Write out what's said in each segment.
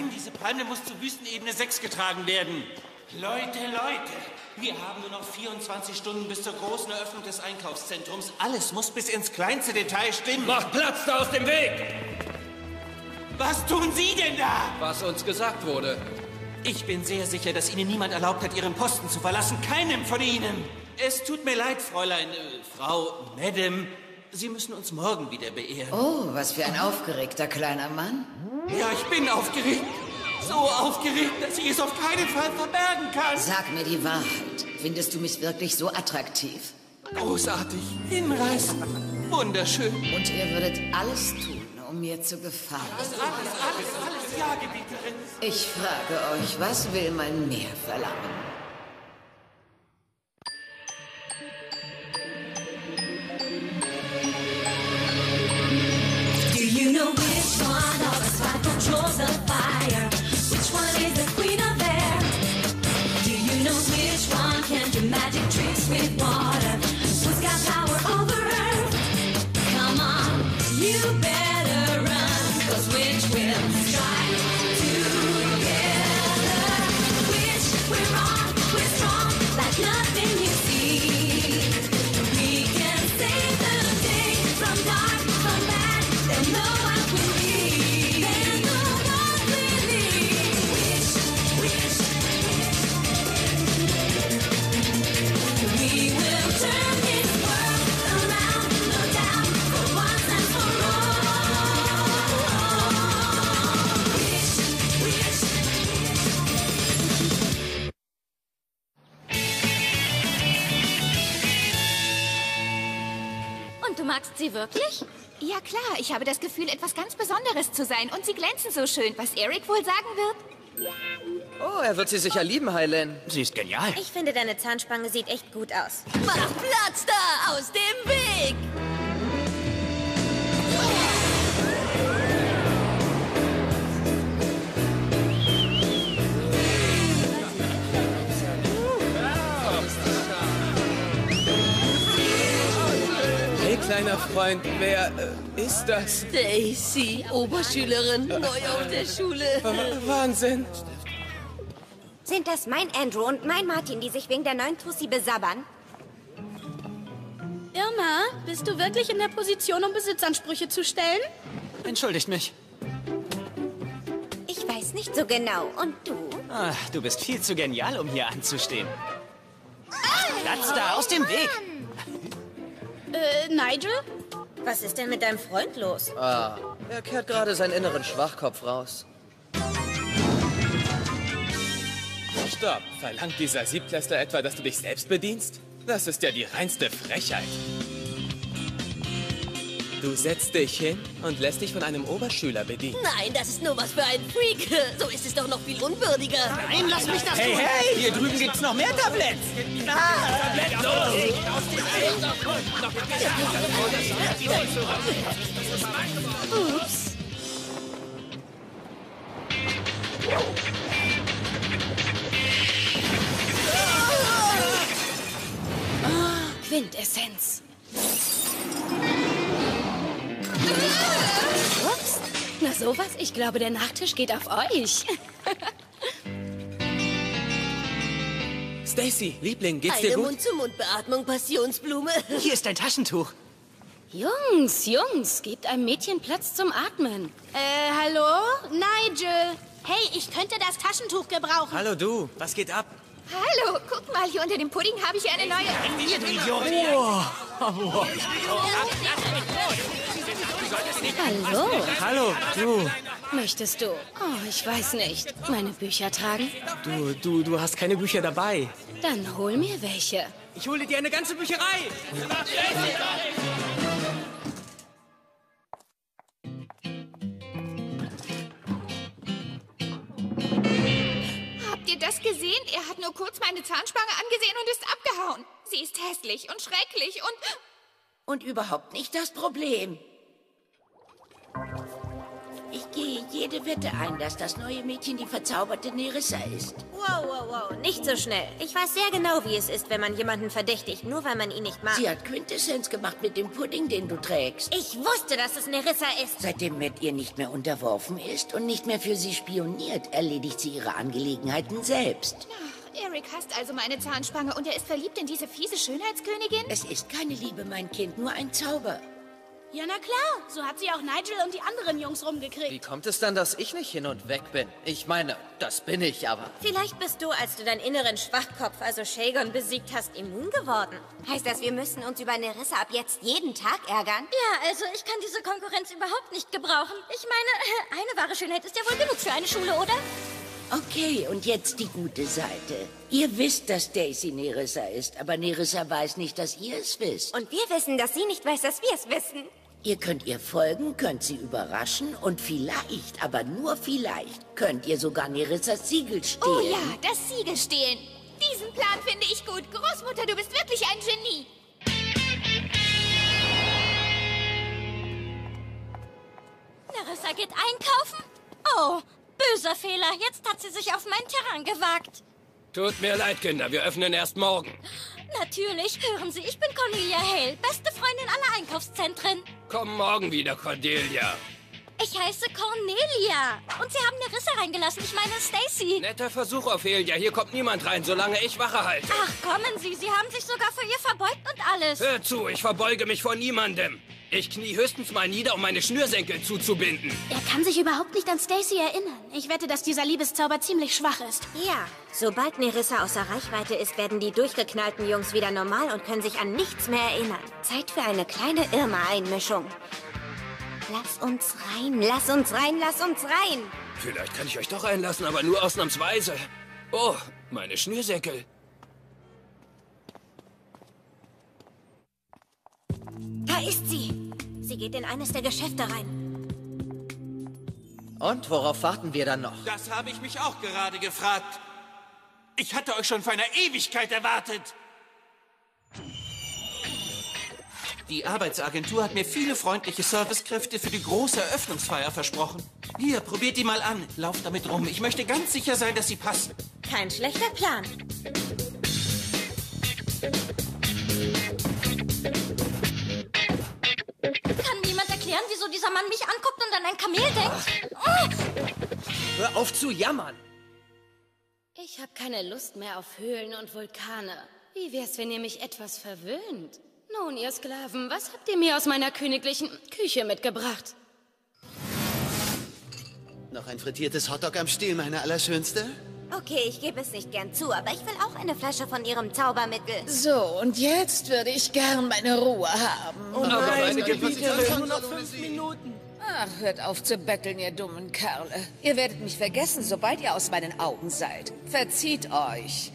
Nein, diese Palme muss zur Wüstenebene 6 getragen werden. Leute, Leute, wir haben nur noch 24 Stunden bis zur großen Eröffnung des Einkaufszentrums. Alles muss bis ins kleinste Detail stimmen. Macht Platz da aus dem Weg! Was tun Sie denn da? Was uns gesagt wurde. Ich bin sehr sicher, dass Ihnen niemand erlaubt hat, Ihren Posten zu verlassen. Keinem von Ihnen. Es tut mir leid, Fräulein, Frau, Madame. Sie müssen uns morgen wieder beehren. Oh, was für ein aufgeregter kleiner Mann. Ja, ich bin aufgeregt. So aufgeregt, dass ich es auf keinen Fall verbergen kann. Sag mir die Wahrheit. Findest du mich wirklich so attraktiv? Großartig, hinreißend, wunderschön. Und ihr würdet alles tun, um mir zu gefallen. Alles, ja, Gebieterin. Ich frage euch, was will man mehr verlangen? Do you know which one of us five controls the fire? Which one is the queen of air? Do you know which one can do magic tricks with water? Who's got power over her? Come on, you better run, cause which will strike together? Which we're on, we're strong, like nothing you see. We can save the day from dark, from bad, they'll know what we need. They'll know what we need. We will turn this world around, no doubt, for once and for all. Und du magst sie wirklich? Ja klar, ich habe das Gefühl, etwas ganz Besonderes zu sein. Und sie glänzen so schön, was Eric wohl sagen wird. Oh, er wird sie sicher lieben, Hay Lin. Sie ist genial. Ich finde, deine Zahnspange sieht echt gut aus. Mach Platz da! Aus dem Weg! Hey, kleiner Freund, wer ist das? Daisy, Oberschülerin, neu auf der Schule. Wahnsinn. Sind das mein Andrew und mein Martin, die sich wegen der neuen Tussi besabbern? Irma, bist du wirklich in der Position, um Besitzansprüche zu stellen? Entschuldigt mich. Ich weiß nicht so genau. Und du? Ach, du bist viel zu genial, um hier anzustehen. Platz da, aus dem Weg! Nigel? Was ist denn mit deinem Freund los? Ah, er kehrt gerade seinen inneren Schwachkopf raus. Stopp! Verlangt dieser Siebtklässler etwa, dass du dich selbst bedienst? Das ist ja die reinste Frechheit. Du setzt dich hin und lässt dich von einem Oberschüler bedienen. Nein, das ist nur was für ein Freak. So ist es doch noch viel unwürdiger. Nein, lass mich das tun. Hey, hier drüben gibt's noch mehr Tabletts. Ah, Tabletts! Ups. Quintessenz. Ups. Na sowas, ich glaube, der Nachtisch geht auf euch. Stacy, Liebling, geht's dir gut? Eine Mund-zu-Mund-Beatmung, Passionsblume. Hier ist ein Taschentuch. Jungs, Jungs, gebt einem Mädchen Platz zum Atmen. Hallo? Nigel. Hey, ich könnte das Taschentuch gebrauchen. Hallo du, was geht ab? Hallo, guck mal, hier unter dem Pudding habe ich eine neue... Hallo. Hallo, du. Möchtest du? Oh, ich weiß nicht. Meine Bücher tragen? Du hast keine Bücher dabei. Dann hol mir welche. Ich hole dir eine ganze Bücherei. Habt ihr das gesehen? Er hat nur kurz meine Zahnspange angesehen und ist abgehauen. Sie ist hässlich und schrecklich und überhaupt nicht das Problem. Ich gehe jede Wette ein, dass das neue Mädchen die verzauberte Nerissa ist. Wow, wow, wow, nicht so schnell. Ich weiß sehr genau, wie es ist, wenn man jemanden verdächtigt, nur weil man ihn nicht mag. Sie hat Quintessenz gemacht mit dem Pudding, den du trägst. Ich wusste, dass es Nerissa ist. Seitdem Matt ihr nicht mehr unterworfen ist und nicht mehr für sie spioniert, erledigt sie ihre Angelegenheiten selbst. Eric hasst also meine Zahnspange und er ist verliebt in diese fiese Schönheitskönigin? Es ist keine Liebe, mein Kind, nur ein Zauber. Ja, na klar. So hat sie auch Nigel und die anderen Jungs rumgekriegt. Wie kommt es dann, dass ich nicht hin und weg bin? Ich meine, das bin ich aber. Vielleicht bist du, als du deinen inneren Schwachkopf, also Shagon, besiegt hast, immun geworden. Heißt das, wir müssen uns über Nerissa ab jetzt jeden Tag ärgern? Ja, also ich kann diese Konkurrenz überhaupt nicht gebrauchen. Ich meine, eine wahre Schönheit ist ja wohl genug für eine Schule, oder? Okay, und jetzt die gute Seite. Ihr wisst, dass Daisy Nerissa ist, aber Nerissa weiß nicht, dass ihr es wisst. Und wir wissen, dass sie nicht weiß, dass wir es wissen. Ihr könnt ihr folgen, könnt sie überraschen und vielleicht, aber nur vielleicht, könnt ihr sogar Nerissas Siegel stehlen. Oh ja, das Siegel stehlen. Diesen Plan finde ich gut. Großmutter, du bist wirklich ein Genie. Nerissa geht einkaufen? Oh, böser Fehler. Jetzt hat sie sich auf mein Terrain gewagt. Tut mir leid, Kinder. Wir öffnen erst morgen. Natürlich. Hören Sie, ich bin Cornelia Hale, beste Freundin aller Einkaufszentren. Komm morgen wieder, Cordelia. Ich heiße Cornelia. Und Sie haben Nerissa reingelassen. Ich meine Stacy. Netter Versuch, Ophelia. Hier kommt niemand rein, solange ich Wache halte. Ach, kommen Sie. Sie haben sich sogar vor ihr verbeugt und alles. Hör zu, ich verbeuge mich vor niemandem. Ich knie höchstens mal nieder, um meine Schnürsenkel zuzubinden. Er kann sich überhaupt nicht an Stacy erinnern. Ich wette, dass dieser Liebeszauber ziemlich schwach ist. Ja, sobald Nerissa außer Reichweite ist, werden die durchgeknallten Jungs wieder normal und können sich an nichts mehr erinnern. Zeit für eine kleine Irma-Einmischung. Lass uns rein, lass uns rein, lass uns rein. Vielleicht kann ich euch doch einlassen, aber nur ausnahmsweise. Oh, meine Schnürsenkel. Da ist sie. Sie geht in eines der Geschäfte rein. Und worauf warten wir dann noch? Das habe ich mich auch gerade gefragt. Ich hatte euch schon vor einer Ewigkeit erwartet. Die Arbeitsagentur hat mir viele freundliche Servicekräfte für die große Eröffnungsfeier versprochen. Hier, probiert die mal an. Lauft damit rum. Ich möchte ganz sicher sein, dass sie passen. Kein schlechter Plan. Kann jemand erklären, wieso dieser Mann mich anguckt und an ein Kamel denkt? Oh! Hör auf zu jammern! Ich habe keine Lust mehr auf Höhlen und Vulkane. Wie wär's, wenn ihr mich etwas verwöhnt? Nun, ihr Sklaven, was habt ihr mir aus meiner königlichen Küche mitgebracht? Noch ein frittiertes Hotdog am Stiel, meine Allerschönste? Okay, ich gebe es nicht gern zu, aber ich will auch eine Flasche von ihrem Zaubermittel. So, und jetzt würde ich gern meine Ruhe haben. Oh nein, aber meine Gebieterin, nur noch 5 Minuten. Ach, hört auf zu betteln, ihr dummen Kerle. Ihr werdet mich vergessen, sobald ihr aus meinen Augen seid. Verzieht euch.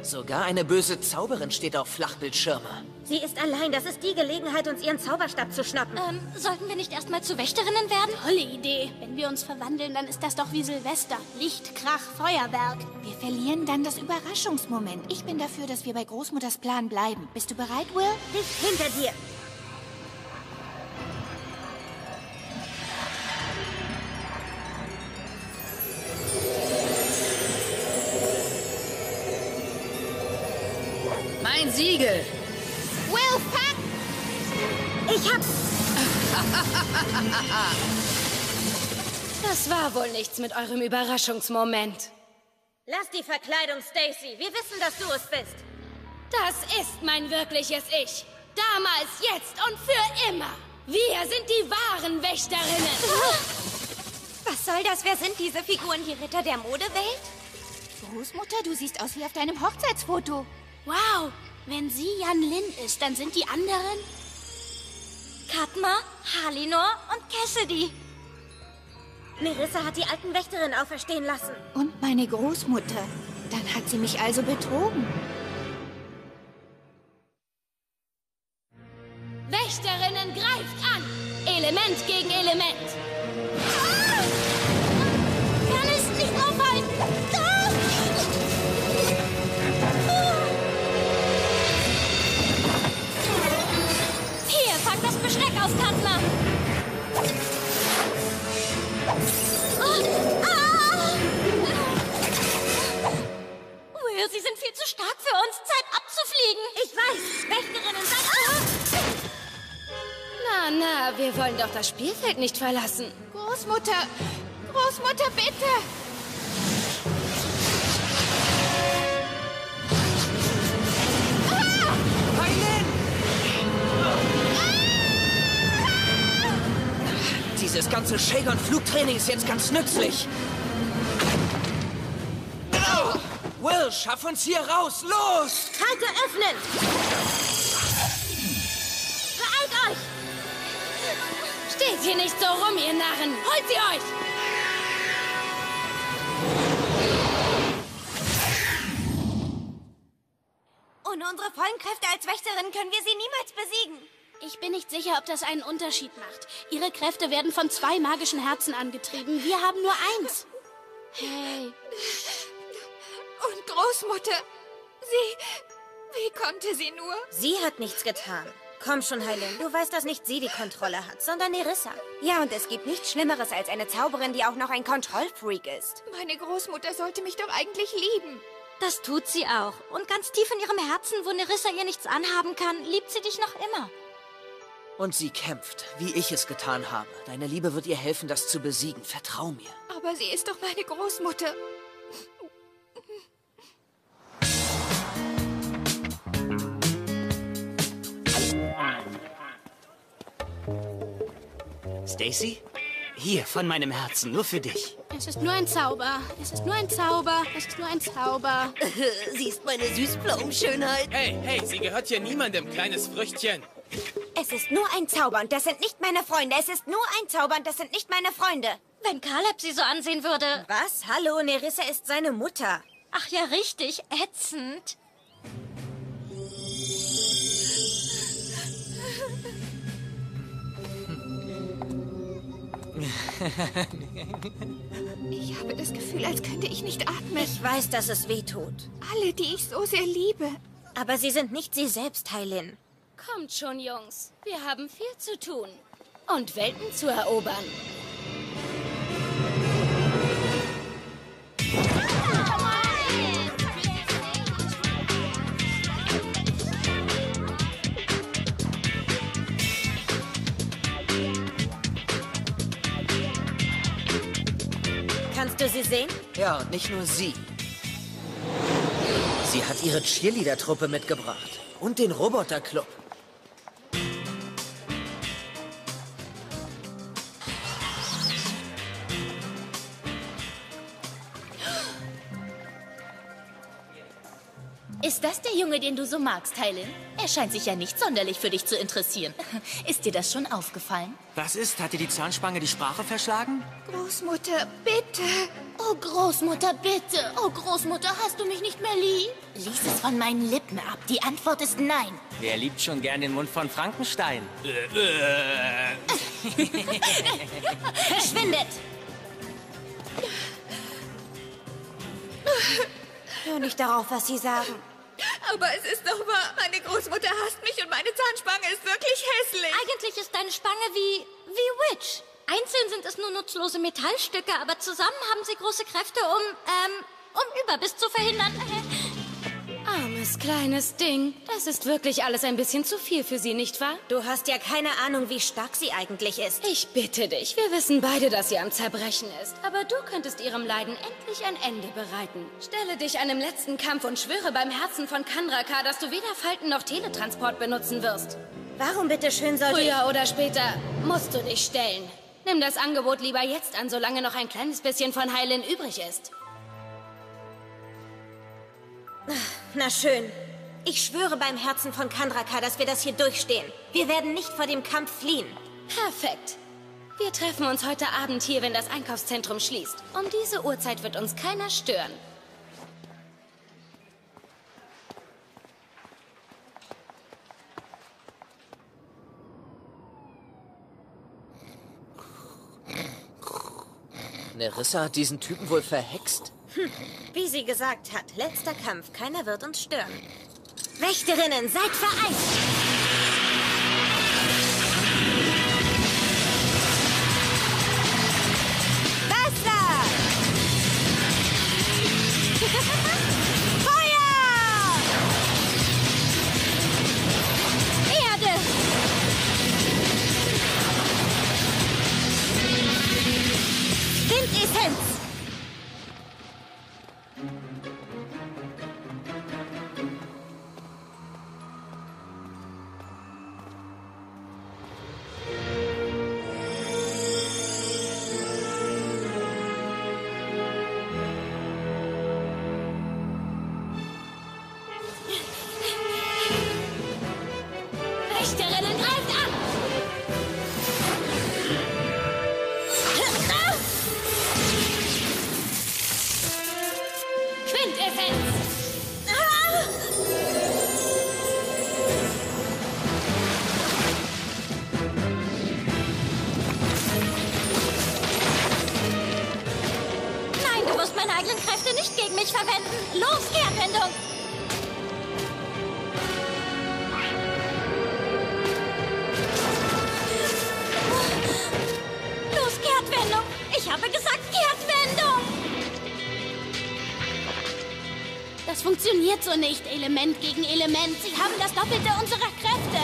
Sogar eine böse Zauberin steht auf Flachbildschirme. Sie ist allein. Das ist die Gelegenheit, uns ihren Zauberstab zu schnappen. Sollten wir nicht erstmal zu Wächterinnen werden? Tolle Idee. Wenn wir uns verwandeln, dann ist das doch wie Silvester. Licht, Krach, Feuerwerk. Wir verlieren dann das Überraschungsmoment. Ich bin dafür, dass wir bei Großmutters Plan bleiben. Bist du bereit, Will? Nicht hinter dir. Mein Siegel. Will, pack! Ich hab's! Das war wohl nichts mit eurem Überraschungsmoment. Lass die Verkleidung, Stacy. Wir wissen, dass du es bist. Das ist mein wirkliches Ich. Damals, jetzt und für immer. Wir sind die wahren Wächterinnen. Was soll das? Wer sind diese Figuren, die Ritter der Modewelt? Großmutter, du siehst aus wie auf deinem Hochzeitsfoto. Wow! Wenn sie Jan Lin ist, dann sind die anderen Katma, Halinor und Cassidy. Nerissa hat die alten Wächterinnen auferstehen lassen. Und meine Großmutter. Dann hat sie mich also betrogen. Wächterinnen, greift an! Element gegen Element. Ah! Kann es nicht aufhalten! Ah! Schreck auf, Katma! doch das Spielfeld nicht verlassen. Großmutter! Großmutter, bitte! Hay Lin! Dieses ganze Shagon-Flugtraining ist jetzt ganz nützlich. Oh! Will, schaff uns hier raus! Los! Halte öffnen! Beeilt euch! Steht hier nicht so rum, ihr Narren! Holt sie euch! Ohne unsere vollen Kräfte als Wächterin können wir sie niemals besiegen. Ich bin nicht sicher, ob das einen Unterschied macht. Ihre Kräfte werden von 2 magischen Herzen angetrieben. Wir haben nur 1. Hey. Und Großmutter, wie konnte sie nur? Sie hat nichts getan. Komm schon, Hay Lin, du weißt, dass nicht sie die Kontrolle hat, sondern Nerissa. Ja, und es gibt nichts Schlimmeres als eine Zauberin, die auch noch ein Kontrollfreak ist. Meine Großmutter sollte mich doch eigentlich lieben. Das tut sie auch. Und ganz tief in ihrem Herzen, wo Nerissa ihr nichts anhaben kann, liebt sie dich noch immer. Und sie kämpft, wie ich es getan habe. Deine Liebe wird ihr helfen, das zu besiegen. Vertrau mir. Aber sie ist doch meine Großmutter. Stacy? Hier, von meinem Herzen, nur für dich. Es ist nur ein Zauber. Es ist nur ein Zauber. Es ist nur ein Zauber. Sie ist meine Süßblumenschönheit. Hey, hey, sie gehört hier niemandem, kleines Früchtchen. Es ist nur ein Zauber und das sind nicht meine Freunde. Es ist nur ein Zauber und das sind nicht meine Freunde. Wenn Caleb sie so ansehen würde. Was? Hallo, Nerissa ist seine Mutter. Ach ja, richtig. Ätzend. Ich habe das Gefühl, als könnte ich nicht atmen. Ich weiß, dass es weh tut. Alle, die ich so sehr liebe. Aber sie sind nicht sie selbst, Hay Lin. Kommt schon, Jungs. Wir haben viel zu tun. Und Welten zu erobern. Kannst du sie sehen? Ja, und nicht nur sie. Sie hat ihre Cheerleader-Truppe mitgebracht. Und den Roboter-Club. Ist das der Junge, den du so magst, Hay Lin? Er scheint sich ja nicht sonderlich für dich zu interessieren. Ist dir das schon aufgefallen? Was ist? Hat dir die Zahnspange die Sprache verschlagen? Großmutter, bitte. Oh, Großmutter, bitte. Oh, Großmutter, hast du mich nicht mehr lieb? Lies es von meinen Lippen ab. Die Antwort ist nein. Wer liebt schon gern den Mund von Frankenstein? Verschwindet! Hör nicht darauf, was sie sagen. Aber es ist doch wahr. Meine Großmutter hasst mich und meine Zahnspange ist wirklich hässlich. Eigentlich ist deine Spange wie Witch. Einzeln sind es nur nutzlose Metallstücke, aber zusammen haben sie große Kräfte, um Überbiss zu verhindern. Armes, kleines Ding. Das ist wirklich alles ein bisschen zu viel für sie, nicht wahr? Du hast ja keine Ahnung, wie stark sie eigentlich ist. Ich bitte dich. Wir wissen beide, dass sie am Zerbrechen ist. Aber du könntest ihrem Leiden endlich ein Ende bereiten. Stelle dich einem letzten Kampf und schwöre beim Herzen von Kandrakar, dass du weder Falten noch Teletransport benutzen wirst. Warum bitte schön sollte ich... Früher oder später musst du dich stellen. Nimm das Angebot lieber jetzt an, solange noch ein kleines bisschen von Hay Lin übrig ist. Na schön. Ich schwöre beim Herzen von Kandrakar, dass wir das hier durchstehen. Wir werden nicht vor dem Kampf fliehen. Perfekt. Wir treffen uns heute Abend hier, wenn das Einkaufszentrum schließt. Um diese Uhrzeit wird uns keiner stören. Nerissa hat diesen Typen wohl verhext? Hm, wie sie gesagt hat, letzter Kampf, keiner wird uns stören. Wächterinnen, seid vereint! Wasser! Feuer! Erde! Präsenz. Ah! Nein, du wirst meine eigenen Kräfte nicht gegen mich verwenden. Los, Kehrtwendung! Ich habe gesagt, Kehrtwendung! Das funktioniert so nicht, Element gegen Element. Sie haben das Doppelte unserer Kräfte.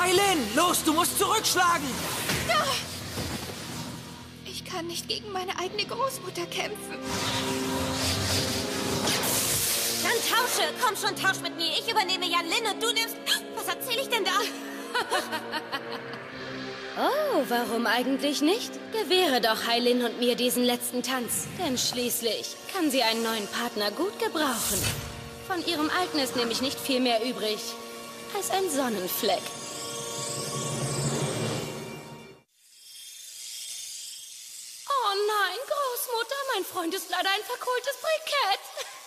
Hay Lin, los, du musst zurückschlagen! Ich kann nicht gegen meine eigene Großmutter kämpfen. Dann tausche. Komm schon, tausch mit mir. Ich übernehme Jan Lin und du nimmst... Was erzähle ich denn da? Oh, warum eigentlich nicht? Gewähre doch Hay Lin und mir diesen letzten Tanz. Denn schließlich kann sie einen neuen Partner gut gebrauchen. Von ihrem alten ist nämlich nicht viel mehr übrig als ein Sonnenfleck. Oh nein, Großmutter, mein Freund ist leider ein verkohltes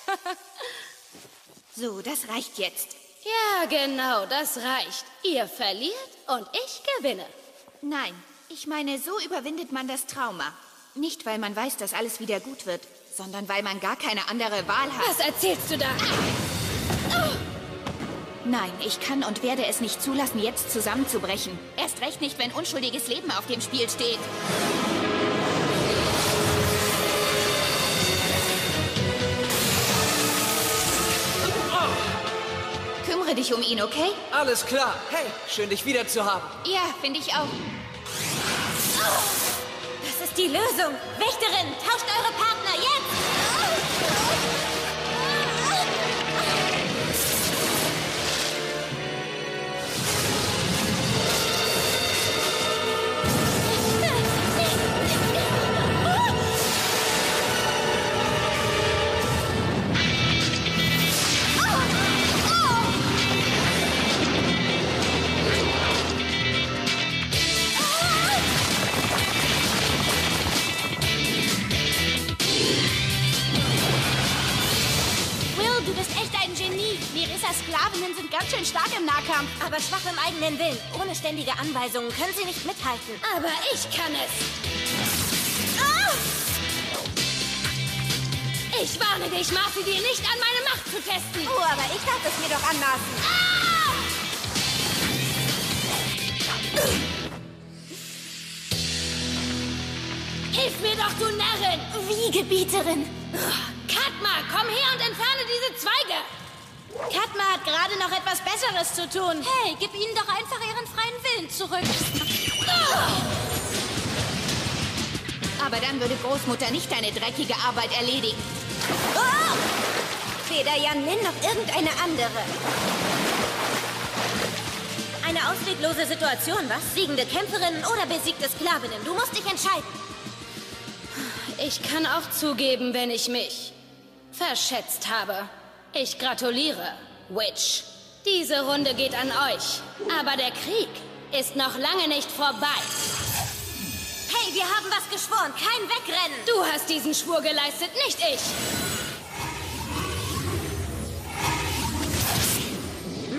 Brikett. So, das reicht jetzt. Ja, genau, das reicht. Ihr verliert und ich gewinne. Nein, ich meine, so überwindet man das Trauma. Nicht, weil man weiß, dass alles wieder gut wird, sondern weil man gar keine andere Wahl hat. Was erzählst du da? Ah! Oh! Nein, ich kann und werde es nicht zulassen, jetzt zusammenzubrechen. Erst recht nicht, wenn unschuldiges Leben auf dem Spiel steht. Kümmere dich um ihn, okay? Alles klar. Hey, schön, dich wieder zu haben. Ja, finde ich auch. Das ist die Lösung. Wächterin, tauscht eure Partner jetzt. Sklavinnen sind ganz schön stark im Nahkampf, aber schwach im eigenen Willen. Ohne ständige Anweisungen können sie nicht mithalten. Aber ich kann es. Ah! Ich warne dich, Marcy, dir nicht an meine Macht zu testen. Oh, aber ich darf es mir doch anmaßen. Ah! Hilf mir doch, du Narrin. Wie, Gebieterin? Katma, komm her und entferne diese Zweige. Katma hat gerade noch etwas Besseres zu tun. Hey, gib ihnen doch einfach ihren freien Willen zurück. Oh! Aber dann würde Großmutter nicht deine dreckige Arbeit erledigen. Oh! Weder Jan Lin noch irgendeine andere. Eine ausweglose Situation, was? Siegende Kämpferinnen oder besiegte Sklavinnen? Du musst dich entscheiden. Ich kann auch zugeben, wenn ich mich verschätzt habe. Ich gratuliere, Witch. Diese Runde geht an euch. Aber der Krieg ist noch lange nicht vorbei. Hey, wir haben was geschworen. Kein Wegrennen. Du hast diesen Schwur geleistet, nicht ich.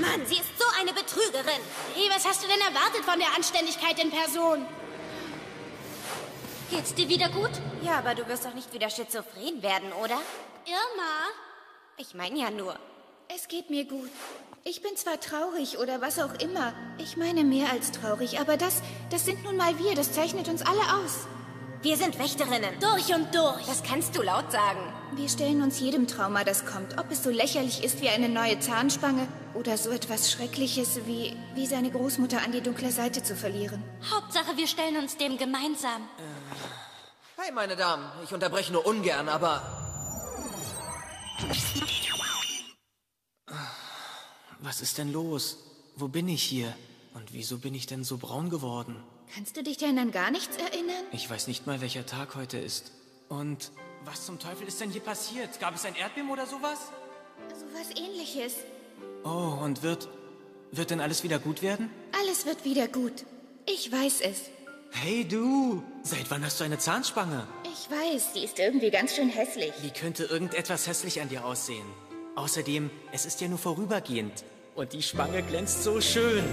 Mann, sie ist so eine Betrügerin. Hey, was hast du denn erwartet von der Anständigkeit in Person? Geht's dir wieder gut? Ja, aber du wirst doch nicht wieder schizophren werden, oder? Irma... Ich meine ja nur. Es geht mir gut. Ich bin zwar traurig oder was auch immer. Ich meine mehr als traurig, aber das sind nun mal wir. Das zeichnet uns alle aus. Wir sind Wächterinnen. Durch und durch. Das kannst du laut sagen. Wir stellen uns jedem Trauma, das kommt. Ob es so lächerlich ist wie eine neue Zahnspange oder so etwas Schreckliches wie seine Großmutter an die dunkle Seite zu verlieren. Hauptsache, wir stellen uns dem gemeinsam. Hey, meine Damen. Ich unterbreche nur ungern, aber... Was ist denn los? Wo bin ich hier? Und wieso bin ich denn so braun geworden? Kannst du dich denn an gar nichts erinnern? Ich weiß nicht mal, welcher Tag heute ist. Und was zum Teufel ist denn hier passiert? Gab es ein Erdbeben oder sowas? Sowas Ähnliches. Oh, und wird denn alles wieder gut werden? Alles wird wieder gut. Ich weiß es. Hey du, seit wann hast du eine Zahnspange? Ich weiß, die ist irgendwie ganz schön hässlich. Wie könnte irgendetwas hässlich an dir aussehen? Außerdem, es ist ja nur vorübergehend. Und die Spange glänzt so schön.